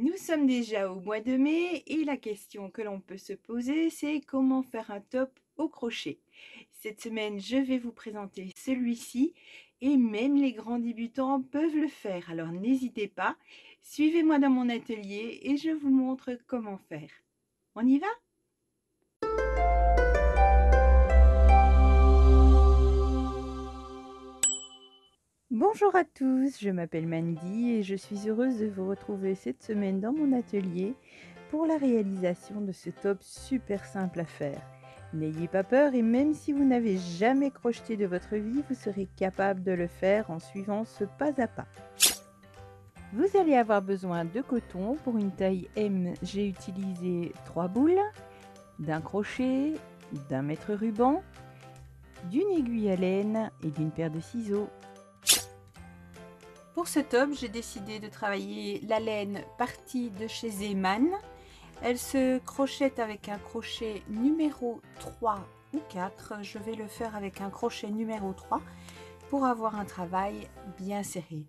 Nous sommes déjà au mois de mai et la question que l'on peut se poser, c'est comment faire un top au crochet. Cette semaine, je vais vous présenter celui-ci et même les grands débutants peuvent le faire. Alors n'hésitez pas, suivez-moi dans mon atelier et je vous montre comment faire. On y va ? Bonjour à tous, je m'appelle Mandy et je suis heureuse de vous retrouver cette semaine dans mon atelier pour la réalisation de ce top super simple à faire. N'ayez pas peur et même si vous n'avez jamais crocheté de votre vie, vous serez capable de le faire en suivant ce pas à pas. Vous allez avoir besoin de coton. Pour une taille M, j'ai utilisé 3 boules, d'un crochet, d'un mètre ruban, d'une aiguille à laine et d'une paire de ciseaux. Pour ce top, j'ai décidé de travailler la laine partie de chez Zeman. Elle se crochète avec un crochet numéro 3 ou 4. Je vais le faire avec un crochet numéro 3 pour avoir un travail bien serré.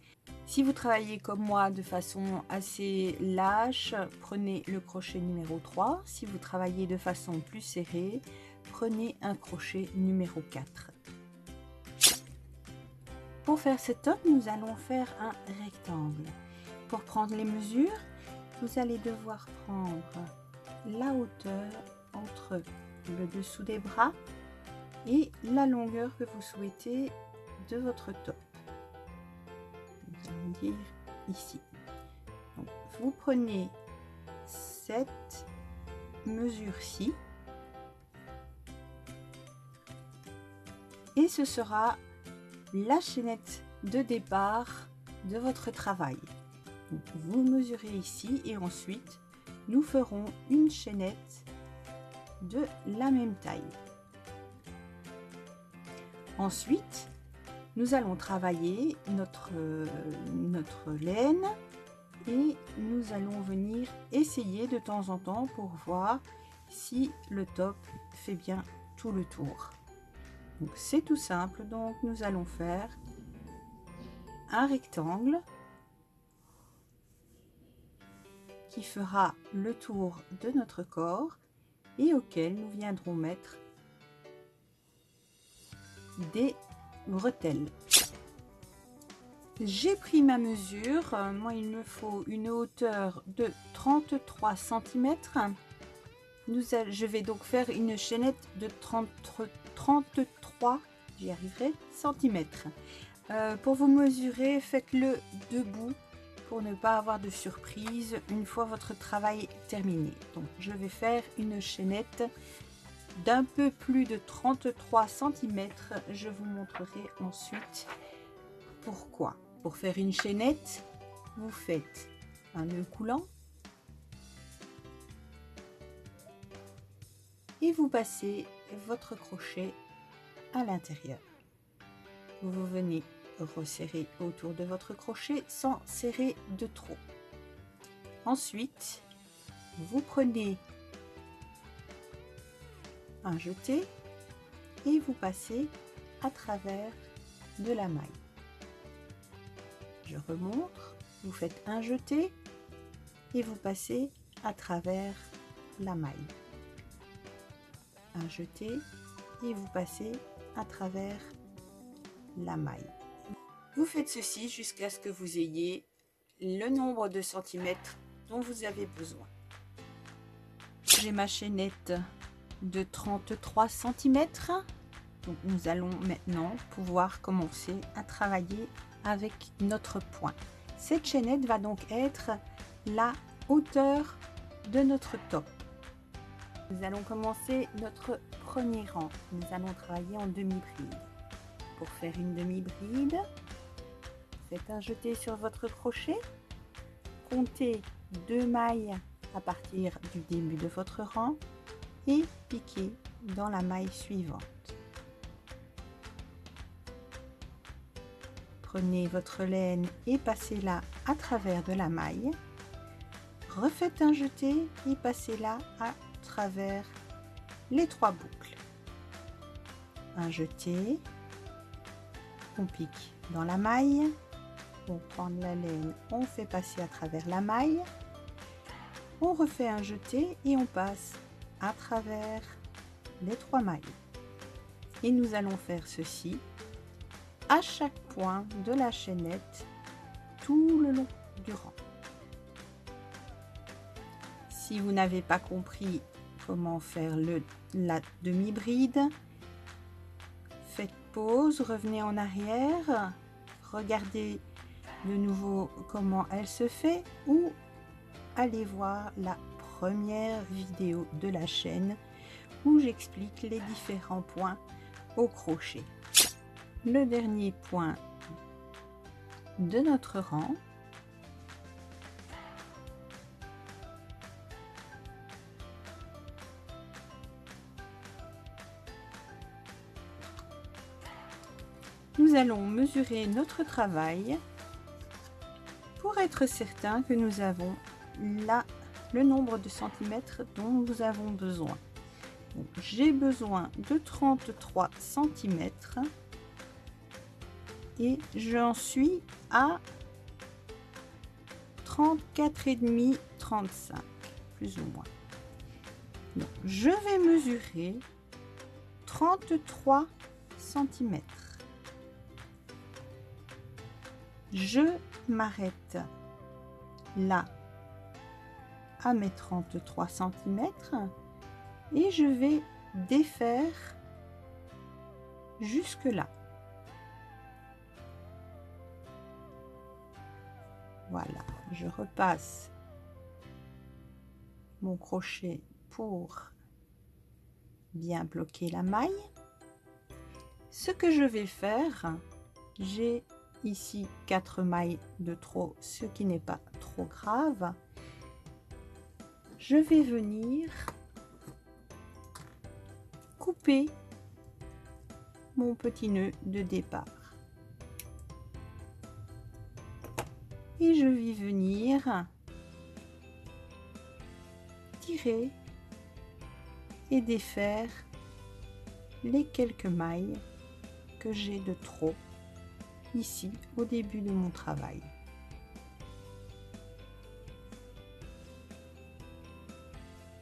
Si vous travaillez comme moi de façon assez lâche, prenez le crochet numéro 3. Si vous travaillez de façon plus serrée, prenez un crochet numéro 4. Pour faire ce top, nous allons faire un rectangle. Pour prendre les mesures, vous allez devoir prendre la hauteur entre le dessous des bras et la longueur que vous souhaitez de votre top. Nous allons dire ici. Donc, vous prenez cette mesure-ci et ce sera la chaînette de départ de votre travail. Donc vous mesurez ici et ensuite nous ferons une chaînette de la même taille. Ensuite, nous allons travailler notre laine et nous allons venir essayer de temps en temps pour voir si le top fait bien tout le tour. C'est tout simple, donc nous allons faire un rectangle qui fera le tour de notre corps et auquel nous viendrons mettre des bretelles. J'ai pris ma mesure, moi il me faut une hauteur de 33 cm. Je vais donc faire une chaînette de 33, j'y arriverai, cm. Pour vous mesurer, faites-le debout pour ne pas avoir de surprise une fois votre travail terminé. Donc je vais faire une chaînette d'un peu plus de 33 cm. Je vous montrerai ensuite pourquoi. Pour faire une chaînette, vous faites un nœud coulant et vous passez votre crochet à l'intérieur. Vous venez resserrer autour de votre crochet sans serrer de trop. Ensuite, vous prenez un jeté et vous passez à travers de la maille. Je remonte, vous faites un jeté et vous passez à travers la maille. Un jeté et vous passez à travers la maille. Vous faites ceci jusqu'à ce que vous ayez le nombre de centimètres dont vous avez besoin. J'ai ma chaînette de 33 cm. Donc nous allons maintenant pouvoir commencer à travailler avec notre point. Cette chaînette va donc être la hauteur de notre top. Nous allons commencer notre premier rang. Nous allons travailler en demi-bride. Pour faire une demi-bride, faites un jeté sur votre crochet, comptez 2 mailles à partir du début de votre rang et piquez dans la maille suivante. Prenez votre laine et passez-la à travers de la maille. Refaites un jeté et passez-la à travers les 3 boucles. Un jeté, on pique dans la maille, on prend de la laine, on fait passer à travers la maille, on refait un jeté et on passe à travers les 3 mailles. Et nous allons faire ceci à chaque point de la chaînette tout le long du rang. Si vous n'avez pas compris comment faire la demi-bride, faites pause, revenez en arrière, regardez de nouveau comment elle se fait ou allez voir la première vidéo de la chaîne où j'explique les différents points au crochet. Le dernier point de notre rang. Nous allons mesurer notre travail pour être certain que nous avons là le nombre de centimètres dont nous avons besoin. J'ai besoin de 33 cm et j'en suis à 34,5, 35 plus ou moins. Donc, je vais mesurer 33 cm. Je m'arrête là à mes 33 cm et je vais défaire jusque là. Voilà, je repasse mon crochet pour bien bloquer la maille. Ce que je vais faire, j'ai ici 4 mailles de trop, ce qui n'est pas trop grave. Je vais venir couper mon petit nœud de départ et je vais venir tirer et défaire les quelques mailles que j'ai de trop ici au début de mon travail.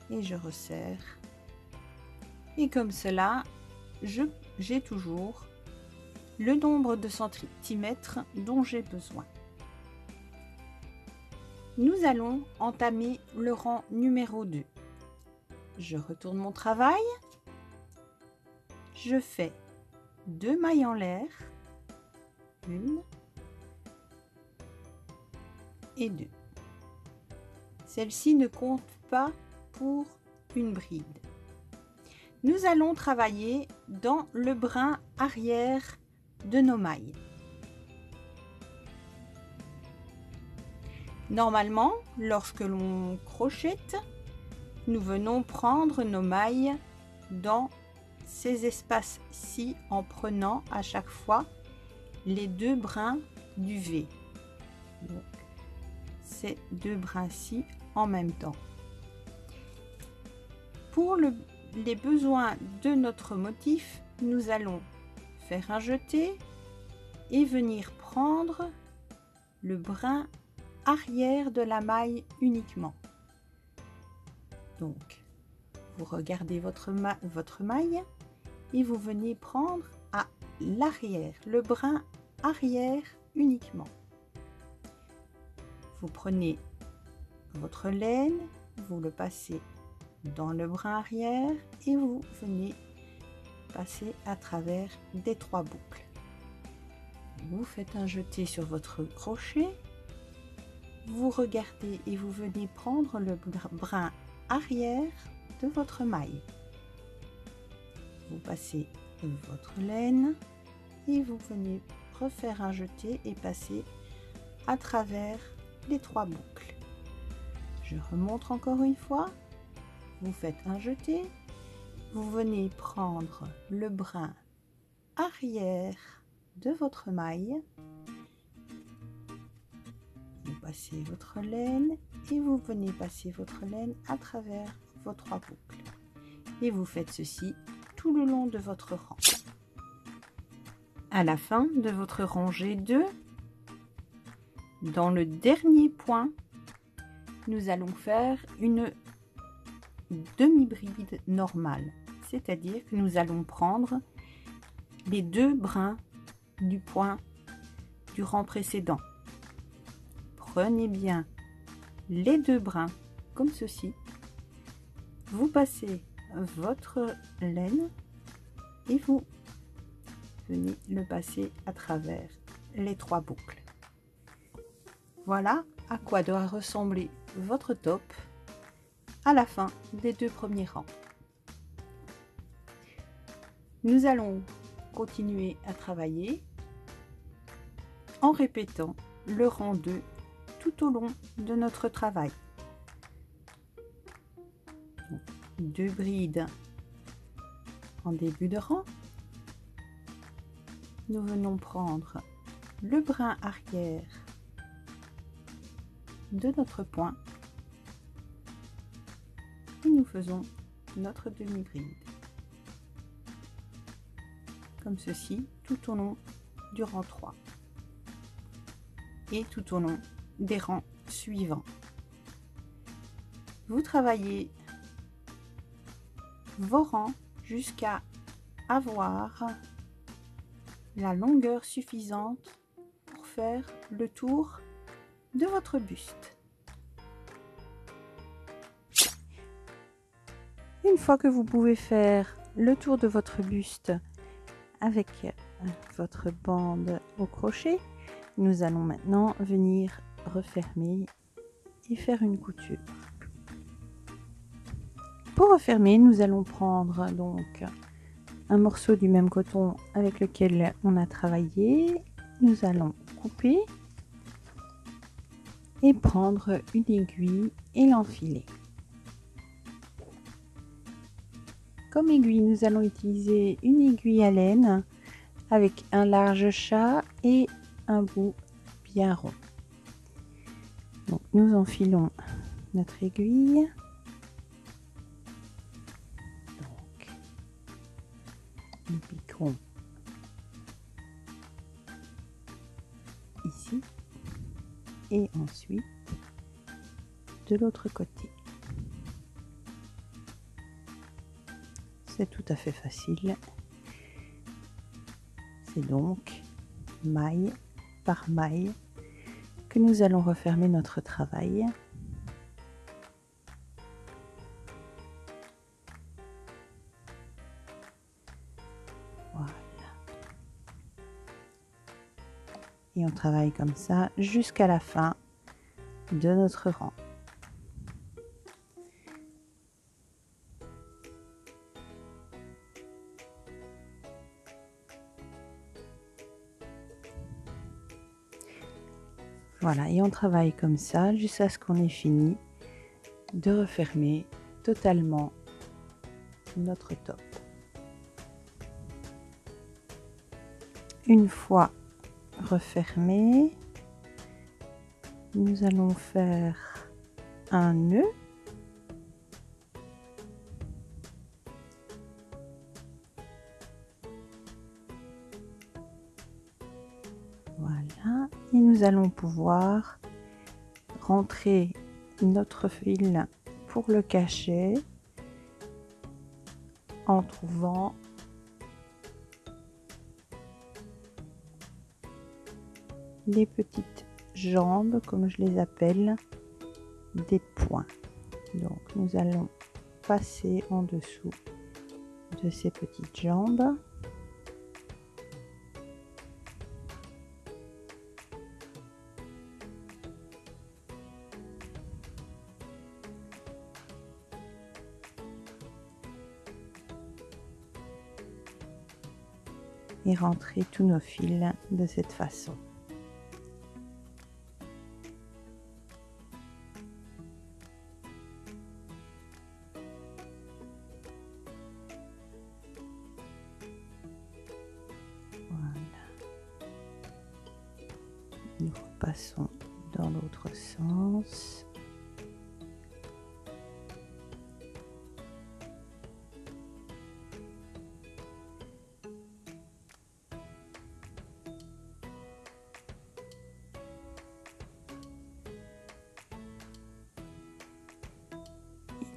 Et je resserre. Et comme cela, j'ai toujours le nombre de centimètres dont j'ai besoin. Nous allons entamer le rang numéro 2. Je retourne mon travail. Je fais 2 mailles en l'air. 1 et 2. Celle-ci ne compte pas pour une bride. Nous allons travailler dans le brin arrière de nos mailles. Normalement, lorsque l'on crochète, nous venons prendre nos mailles dans ces espaces-ci en prenant à chaque fois les 2 brins du V. Donc, ces 2 brins-ci en même temps. Pour les besoins de notre motif, nous allons faire un jeté et venir prendre le brin arrière de la maille uniquement. Donc, vous regardez votre maille et vous venez prendre à l'arrière, le brin arrière uniquement. Vous prenez votre laine, vous le passez dans le brin arrière et vous venez passer à travers des 3 boucles. Vous faites un jeté sur votre crochet, vous regardez et vous venez prendre le brin arrière de votre maille. Vous passez votre laine et vous venez refaire un jeté et passer à travers les 3 boucles. Je remonte encore une fois, vous faites un jeté, vous venez prendre le brin arrière de votre maille, vous passez votre laine et vous venez passer votre laine à travers vos 3 boucles et vous faites ceci tout le long de votre rang. À la fin de votre rangée 2, dans le dernier point, nous allons faire une demi-bride normale, c'est-à-dire que nous allons prendre les deux brins du point du rang précédent. Prenez bien les deux brins comme ceci, vous passez votre laine et vous venez le passer à travers les trois boucles. Voilà à quoi doit ressembler votre top à la fin des deux premiers rangs. Nous allons continuer à travailler en répétant le rang 2 tout au long de notre travail. Deux brides en début de rang, nous venons prendre le brin arrière de notre point et nous faisons notre demi-bride comme ceci tout au long du rang 3 et tout au long des rangs suivants. Vous travaillez vos rangs jusqu'à avoir la longueur suffisante pour faire le tour de votre buste. Une fois que vous pouvez faire le tour de votre buste avec votre bande au crochet, nous allons maintenant venir refermer et faire une couture. Pour refermer, nous allons prendre donc un morceau du même coton avec lequel on a travaillé. Nous allons couper et prendre une aiguille et l'enfiler. Comme aiguille, nous allons utiliser une aiguille à laine avec un large chat et un bout bien rond. Donc nous enfilons notre aiguille. Nous piquerons ici et ensuite de l'autre côté. C'est tout à fait facile. C'est donc maille par maille que nous allons refermer notre travail. Et on travaille comme ça jusqu'à la fin de notre rang. Voilà, et on travaille comme ça jusqu'à ce qu'on ait fini de refermer totalement notre top. Une fois refermé, nous allons faire un nœud voilà, et nous allons pouvoir rentrer notre fil pour le cacher en trouvant les petites jambes, comme je les appelle, des points. Donc nous allons passer en dessous de ces petites jambes. Et rentrer tous nos fils de cette façon. Nous repassons dans l'autre sens.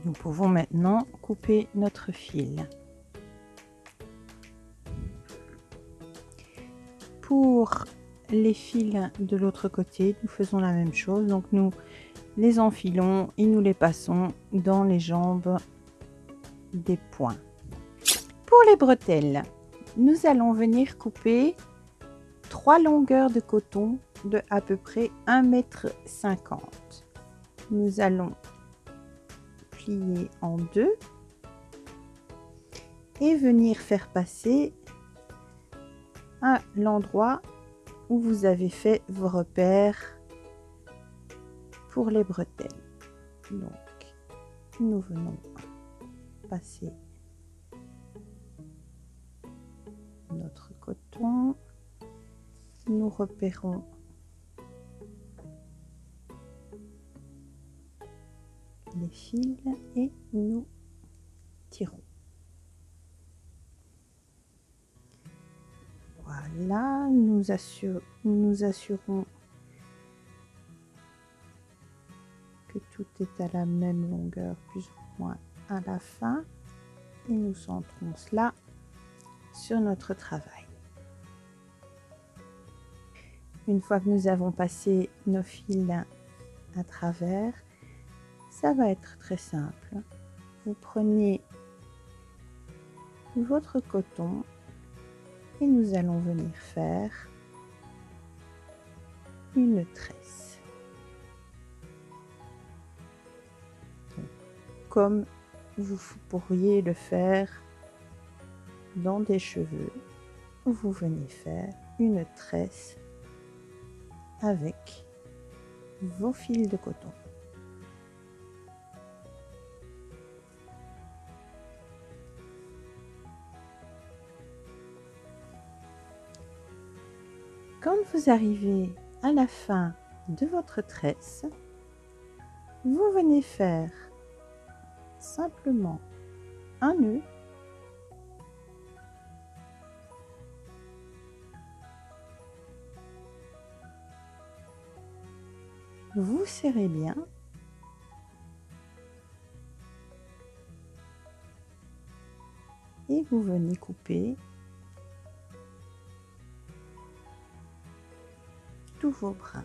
Nous pouvons maintenant couper notre fil. Pour les fils de l'autre côté, nous faisons la même chose. Donc nous les enfilons et nous les passons dans les jambes des points. Pour les bretelles, nous allons venir couper 3 longueurs de coton de à peu près 1,50 m. Nous allons plier en deux et venir faire passer à l'endroit où vous avez fait vos repères pour les bretelles. Donc nous venons passer notre coton, nous repérons les fils et nous tirons. Voilà, nous assurons que tout est à la même longueur, plus ou moins à la fin, et nous centrons cela sur notre travail. Une fois que nous avons passé nos fils à travers, ça va être très simple. Vous prenez votre coton et nous allons venir faire une tresse. Donc, comme vous pourriez le faire dans des cheveux, vous venez faire une tresse avec vos fils de coton. Quand vous arrivez à la fin de votre tresse, vous venez faire simplement un nœud . Vous serrez bien et vous venez couper tous vos brins.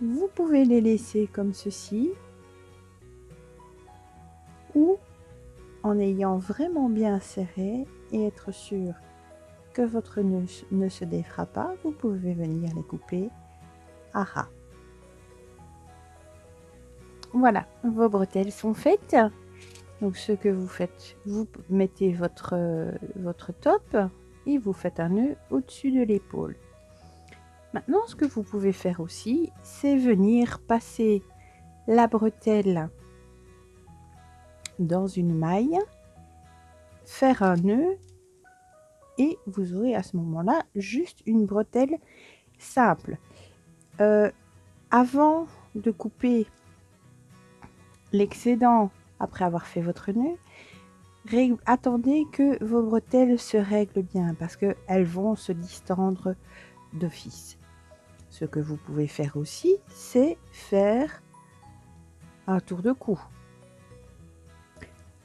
Vous pouvez les laisser comme ceci ou en ayant vraiment bien serré et être sûr que votre nœud ne se défera pas, vous pouvez venir les couper à ras. Voilà, vos bretelles sont faites. Donc ce que vous faites, vous mettez votre top et vous faites un nœud au-dessus de l'épaule. Maintenant, ce que vous pouvez faire aussi, c'est venir passer la bretelle dans une maille, faire un nœud et vous aurez à ce moment-là juste une bretelle simple. Avant de couper l'excédent après avoir fait votre nœud, attendez que vos bretelles se règlent bien parce qu'elles vont se distendre d'office. Ce que vous pouvez faire aussi, c'est faire un tour de cou.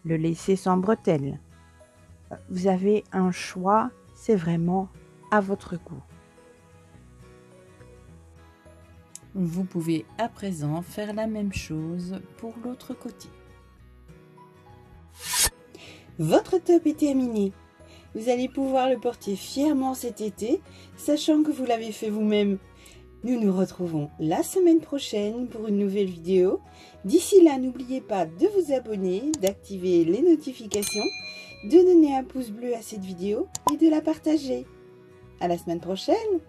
Le laisser sans bretelles. Vous avez un choix, c'est vraiment à votre goût. Vous pouvez à présent faire la même chose pour l'autre côté. Votre top est terminé. Vous allez pouvoir le porter fièrement cet été, sachant que vous l'avez fait vous-même. Nous nous retrouvons la semaine prochaine pour une nouvelle vidéo. D'ici là, n'oubliez pas de vous abonner, d'activer les notifications, de donner un pouce bleu à cette vidéo et de la partager. À la semaine prochaine!